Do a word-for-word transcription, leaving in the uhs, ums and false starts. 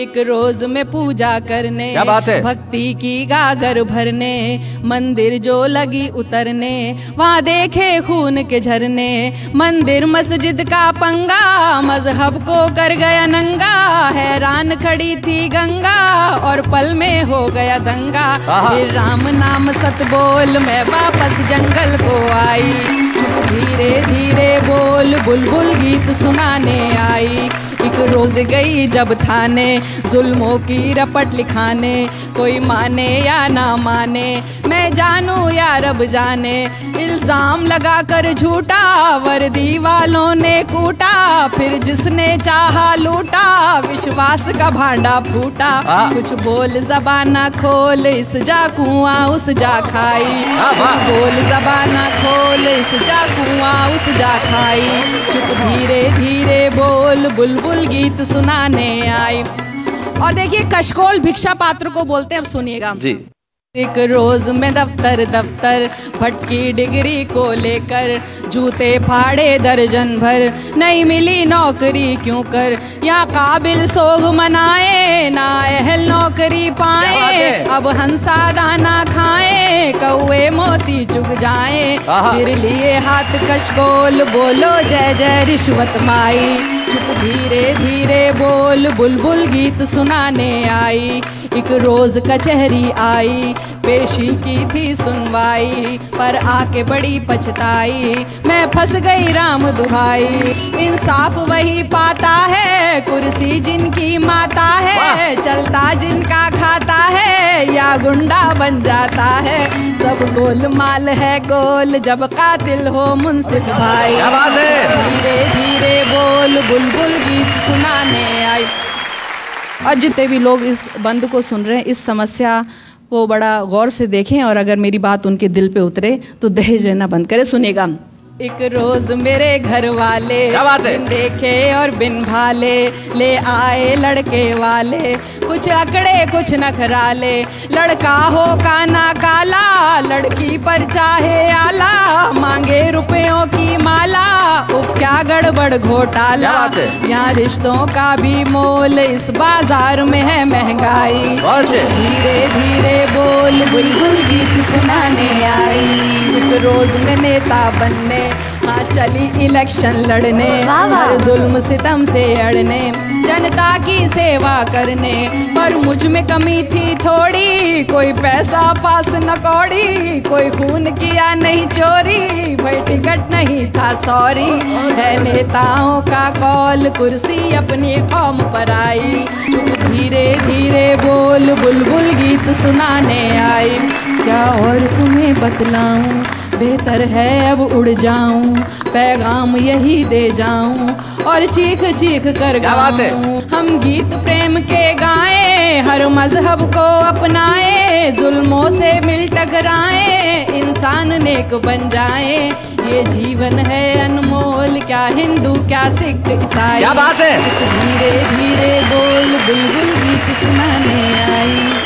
एक रोज में पूजा करने, क्या बात है, भक्ति की गागर भरने, मंदिर जो लगी उतरने, वहाँ देखे खून के झरने, मंदिर मस्जिद का पंगा, मजहब को कर गया नंगा, हैरान खड़ी थी गंगा और पल में हो गया दंगा। फिर राम नाम सत बोल मैं वापस जंगल को आई, धीरे धीरे बोल बुलबुल गीत सुनाने आई। एक रोज गई जब थाने, जुल्मों की रपट लिखाने, कोई माने या ना माने मैं जानू या रब जाने, इल्ज़ाम लगा कर झूठा वर्दी वालों ने कूटा, फिर जिसने चाहा लूटा विश्वास का भांडा फूटा। कुछ बोल ज़बाना खोल इस जा कुआ उस जा खाई, कुछ बोल ज़बाना खोल इस जा कुआ उस जा खाई। चुप धीरे धीरे बोल बुलबुल गीत सुनाने आई। और देखिए कशकोल भिक्षा पात्र को बोलते हैं, अब सुनिएगा जी। एक रोज में दफ्तर दफ्तर भटकी डिग्री को लेकर, जूते फाड़े दर्जन भर नहीं मिली नौकरी क्यों कर, यहाँ काबिल सोग मनाए ना अहल नौकरी पाए, अब हंसा दाना खाए कौए मोती चुग जाए। फिर लिए हाथ कशकोल बोलो जय जय रिश्वत माई। चुप धीरे धीरे बोल बुलबुल गीत सुनाने आई। एक रोज कचहरी आई, पेशी की थी सुनवाई, पर आके बड़ी पछताई मैं फंस गई राम दुहाई। इंसाफ वही पाता है, कुर्सी जिनकी माता है, चलता जिनका खाता है या गुंडा बन जाता है, सब गोलमाल है गोल जब कातिल हो मुंसिफ भाई। धीरे धीरे बोल बुलबुल गीत सुनाने आई। और जितने भी लोग इस बंद को सुन रहे हैं, इस समस्या को बड़ा गौर से देखें और अगर मेरी बात उनके दिल पे उतरे तो दहेज लेना बंद करें। सुनिएगा। एक रोज मेरे घर वाले बिन देखे और बिन भाले ले आए लड़के वाले, कुछ अकड़े कुछ नखराले, लड़का हो काना काला, लड़की पर चाहे आला, मांगे रुपयों की माला, उफ क्या गड़बड़ घोटाला, यहाँ रिश्तों का भी मोल इस बाजार में है महंगाई। धीरे धीरे बोल बुलबुल गीत सुनाने आई। एक रोज में नेता बनने, हाँ चली इलेक्शन लड़ने, हर जुल्म सितम से अड़ने, जनता की सेवा करने, पर मुझ में कमी थी थोड़ी, कोई पैसा पास न कौड़ी, कोई खून किया नहीं चोरी, भाई टिकट नहीं था सॉरी, है नेताओं का कॉल कुर्सी अपनी कौम पर आई। चुप धीरे धीरे बोल बुलबुल गीत सुनाने आई। क्या और तुम्हें बतलाऊं, बेहतर है अब उड़ जाऊं, पैगाम यही दे जाऊं और चीख चीख कर गाऊं, हम गीत प्रेम के गाएं, हर मजहब को अपनाएं, जुल्मों से मिल टकराएं, इंसान नेक बन जाएं, ये जीवन है अनमोल, क्या हिंदू क्या सिख ईसाई। धीरे धीरे बोल बुलबुल गीत सुनाने आई।